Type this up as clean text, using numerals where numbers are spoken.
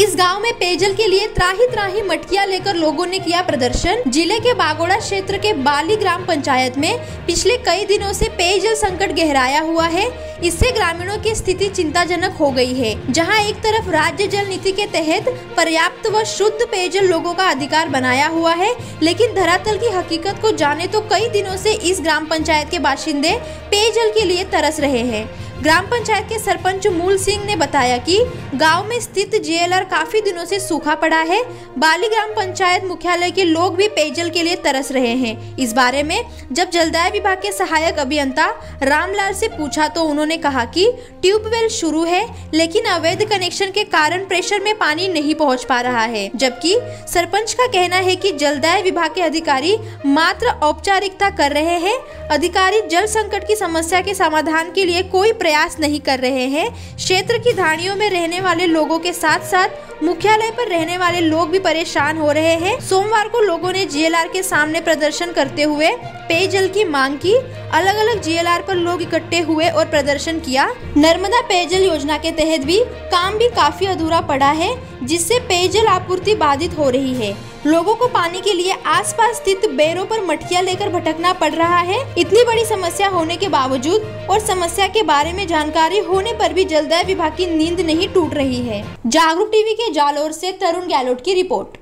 इस गांव में पेयजल के लिए त्राही त्राही मटकियां लेकर लोगों ने किया प्रदर्शन। जिले के बागोड़ा क्षेत्र के बाली ग्राम पंचायत में पिछले कई दिनों से पेयजल संकट गहराया हुआ है। इससे ग्रामीणों की स्थिति चिंताजनक हो गई है, जहां एक तरफ राज्य जल नीति के तहत पर्याप्त व शुद्ध पेयजल लोगों का अधिकार बनाया हुआ है, लेकिन धरातल की हकीकत को जाने तो कई दिनों से इस ग्राम पंचायत के बाशिंदे पेयजल के लिए तरस रहे हैं। ग्राम पंचायत के सरपंच मूल सिंह ने बताया कि गांव में स्थित जीएलआर काफी दिनों से सूखा पड़ा है। बाली ग्राम पंचायत मुख्यालय के लोग भी पेयजल के लिए तरस रहे हैं। इस बारे में जब जलदाय विभाग के सहायक अभियंता रामलाल से पूछा तो उन्होंने कहा कि ट्यूबवेल शुरू है, लेकिन अवैध कनेक्शन के कारण प्रेशर में पानी नहीं पहुँच पा रहा है। जबकि सरपंच का कहना है कि जलदाय विभाग के अधिकारी मात्र औपचारिकता कर रहे हैं। अधिकारी जल संकट की समस्या के समाधान के लिए कोई प्रयास नहीं कर रहे हैं। क्षेत्र की ढाणियों में रहने वाले लोगों के साथ साथ मुख्यालय पर रहने वाले लोग भी परेशान हो रहे हैं। सोमवार को लोगों ने जीएलआर के सामने प्रदर्शन करते हुए पेयजल की मांग की। अलग अलग जीएलआर पर लोग इकट्ठे हुए और प्रदर्शन किया। नर्मदा पेयजल योजना के तहत भी काम भी काफी अधूरा पड़ा है, जिससे पेयजल आपूर्ति बाधित हो रही है। लोगों को पानी के लिए आसपास स्थित बैरों पर मटकियां लेकर भटकना पड़ रहा है। इतनी बड़ी समस्या होने के बावजूद और समस्या के बारे में जानकारी होने पर भी जलदाय विभाग की नींद नहीं टूट रही है। जागरूक टीवी के जालोर से तरुण गैलोट की रिपोर्ट।